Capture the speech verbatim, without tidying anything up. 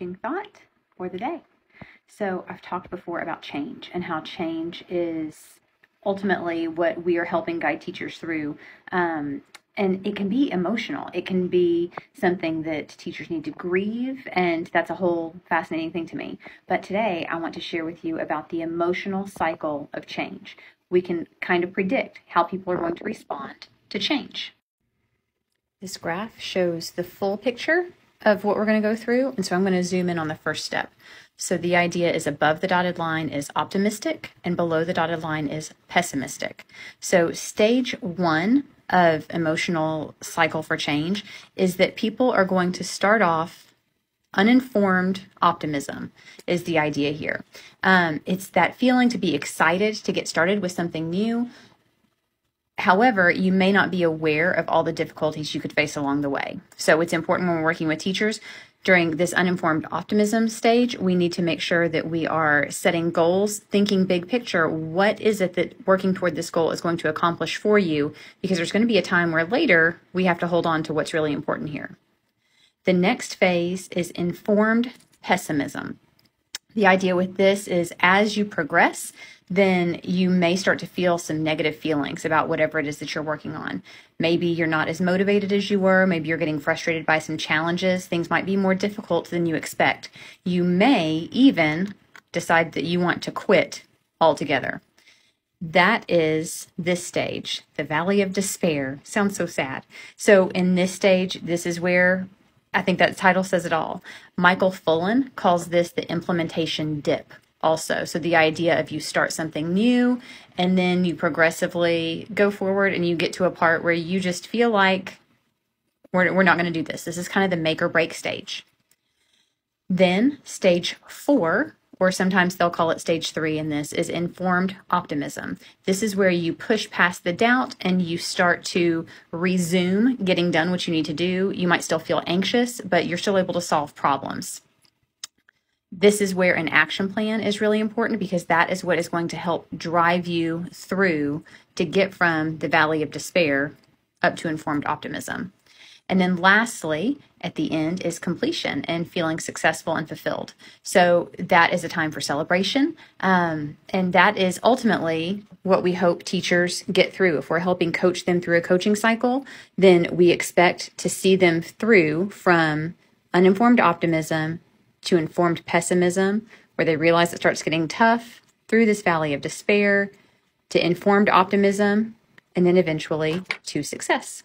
encouraging thought for the day. So I've talked before about change and how change is ultimately what we are helping guide teachers through. Um, and it can be emotional. It can be something that teachers need to grieve, and that's a whole fascinating thing to me. But today I want to share with you about the emotional cycle of change. We can kind of predict how people are going to respond to change. This graph shows the full picture of what we're going to go through, and so I'm going to zoom in on the first step. So the idea is above the dotted line is optimistic, and below the dotted line is pessimistic. So stage one of emotional cycle for change is that people are going to start off uninformed optimism is the idea here. Um, it's that feeling to be excited to get started with something new. However, you may not be aware of all the difficulties you could face along the way. So it's important when we're working with teachers during this uninformed optimism stage, we need to make sure that we are setting goals, thinking big picture. What is it that working toward this goal is going to accomplish for you? Because there's going to be a time where later we have to hold on to what's really important here. The next phase is informed pessimism. The idea with this is as you progress, then you may start to feel some negative feelings about whatever it is that you're working on. Maybe you're not as motivated as you were. Maybe you're getting frustrated by some challenges. Things might be more difficult than you expect. You may even decide that you want to quit altogether. That is this stage, the valley of despair. Sounds so sad. So in this stage, this is where I think that title says it all. Michael Fullan calls this the implementation dip. Also, so the idea of you start something new and then you progressively go forward and you get to a part where you just feel like we're, we're not going to do this. This is kind of the make or break stage. Then stage four, or sometimes they'll call it stage three in this, is informed optimism. This is where you push past the doubt and you start to resume getting done what you need to do. You might still feel anxious, but you're still able to solve problems. This is where an action plan is really important, because that is what is going to help drive you through to get from the valley of despair up to informed optimism. And then lastly, at the end is completion and feeling successful and fulfilled. So that is a time for celebration. Um, and that is ultimately what we hope teachers get through. If we're helping coach them through a coaching cycle, then we expect to see them through from uninformed optimism to informed pessimism, where they realize it starts getting tough, through this valley of despair, to informed optimism, and then eventually to success.